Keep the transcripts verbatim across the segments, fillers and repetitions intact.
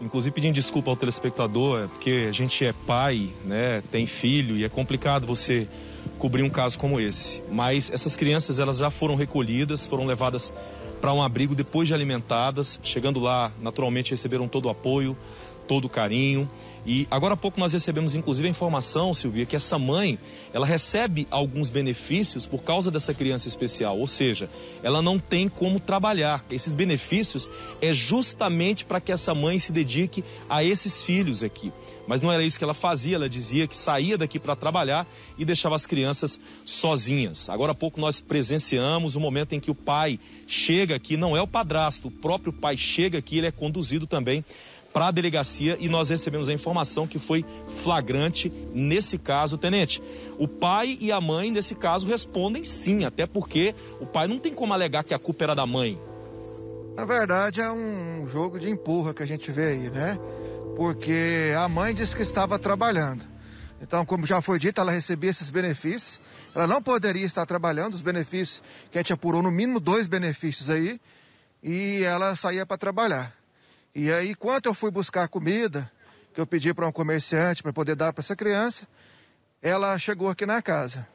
Inclusive pedindo desculpa ao telespectador, porque a gente é pai, né, tem filho, e é complicado você cobrir um caso como esse. Mas essas crianças, elas já foram recolhidas, foram levadas para um abrigo depois de alimentadas. Chegando lá, naturalmente, receberam todo o apoio, todo o carinho. E agora há pouco nós recebemos, inclusive, a informação, Silvia, que essa mãe, ela recebe alguns benefícios por causa dessa criança especial. Ou seja, ela não tem como trabalhar. Esses benefícios é justamente para que essa mãe se dedique a esses filhos aqui. Mas não era isso que ela fazia. Ela dizia que saía daqui para trabalhar e deixava as crianças sozinhas. Agora há pouco nós presenciamos o momento em que o pai chega aqui. Não é o padrasto, o próprio pai chega aqui, ele é conduzido também para a delegacia, e nós recebemos a informação que foi flagrante nesse caso, tenente. O pai e a mãe, nesse caso, respondem sim, até porque o pai não tem como alegar que a culpa era da mãe. Na verdade, é um jogo de empurra que a gente vê aí, né? Porque a mãe disse que estava trabalhando. Então, como já foi dito, ela recebia esses benefícios. Ela não poderia estar trabalhando, os benefícios que a gente apurou, no mínimo dois benefícios aí, e ela saía para trabalhar. E aí, quando eu fui buscar comida, que eu pedi para um comerciante para poder dar para essa criança, ela chegou aqui na casa.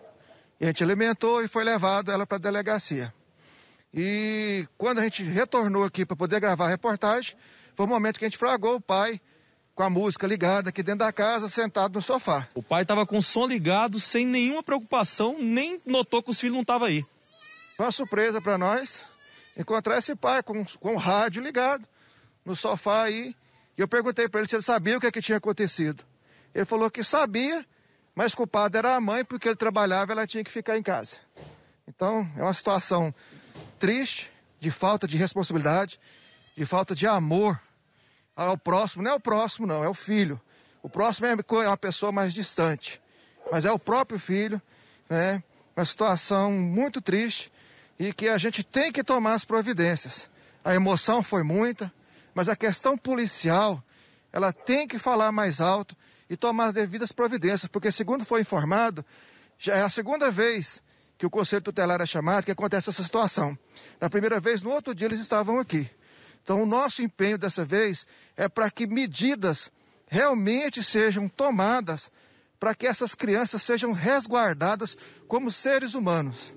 E a gente alimentou e foi levado ela para a delegacia. E quando a gente retornou aqui para poder gravar a reportagem, foi o momento que a gente flagrou o pai com a música ligada aqui dentro da casa, sentado no sofá. O pai estava com o som ligado, sem nenhuma preocupação, nem notou que os filhos não estavam aí. Foi uma surpresa para nós encontrar esse pai com, com o rádio ligado no sofá aí, e eu perguntei para ele se ele sabia o que, é que tinha acontecido. Ele falou que sabia, mas culpada era a mãe, porque ele trabalhava e ela tinha que ficar em casa. Então, é uma situação triste, de falta de responsabilidade, de falta de amor ao próximo. Não é o próximo, não, é o filho. O próximo é uma pessoa mais distante, mas é o próprio filho, né? Uma situação muito triste e que a gente tem que tomar as providências. A emoção foi muita, mas a questão policial, ela tem que falar mais alto e tomar as devidas providências, porque, segundo foi informado, já é a segunda vez que o Conselho Tutelar é chamado que acontece essa situação. Na primeira vez, no outro dia, eles estavam aqui. Então, o nosso empenho dessa vez é para que medidas realmente sejam tomadas para que essas crianças sejam resguardadas como seres humanos.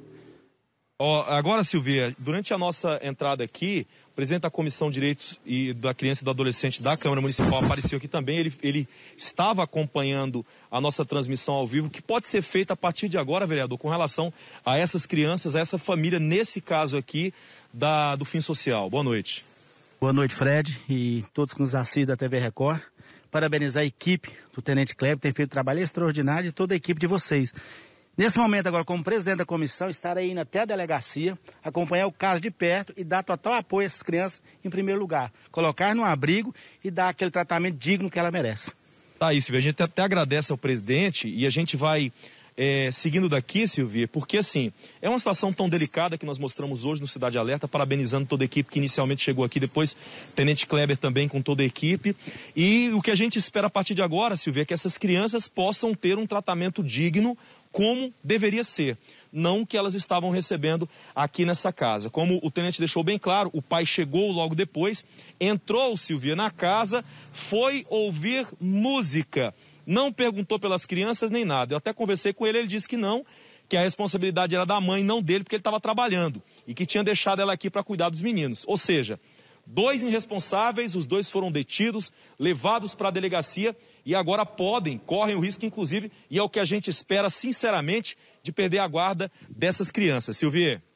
Oh, agora, Silvia, durante a nossa entrada aqui, o presidente da Comissão de Direitos e da Criança e do Adolescente da Câmara Municipal apareceu aqui também. Ele, ele estava acompanhando a nossa transmissão ao vivo, que pode ser feita a partir de agora, vereador, com relação a essas crianças, a essa família, nesse caso aqui da, do Fim Social. Boa noite. Boa noite, Fred, e todos que nos assistem da T V Record. Parabenizar a equipe do Tenente Kleber, tem feito um trabalho extraordinário, e toda a equipe de vocês. Nesse momento agora, como presidente da comissão, estarei indo até a delegacia, acompanhar o caso de perto e dar total apoio a essas crianças em primeiro lugar. Colocar num abrigo e dar aquele tratamento digno que ela merece. Tá aí, Silvia. A gente até agradece ao presidente e a gente vai é, seguindo daqui, Silvia, porque assim, é uma situação tão delicada que nós mostramos hoje no Cidade Alerta, parabenizando toda a equipe que inicialmente chegou aqui, depois Tenente Kleber também com toda a equipe. E o que a gente espera a partir de agora, Silvia, é que essas crianças possam ter um tratamento digno, como deveria ser, não o que elas estavam recebendo aqui nessa casa. Como o tenente deixou bem claro, o pai chegou logo depois, entrou, Silvia, na casa, foi ouvir música, não perguntou pelas crianças nem nada. Eu até conversei com ele, ele disse que não, que a responsabilidade era da mãe, não dele, porque ele estava trabalhando e que tinha deixado ela aqui para cuidar dos meninos. Ou seja, dois irresponsáveis, os dois foram detidos, levados para a delegacia e agora podem, correm o risco, inclusive, e é o que a gente espera, sinceramente, de perder a guarda dessas crianças. Silvia.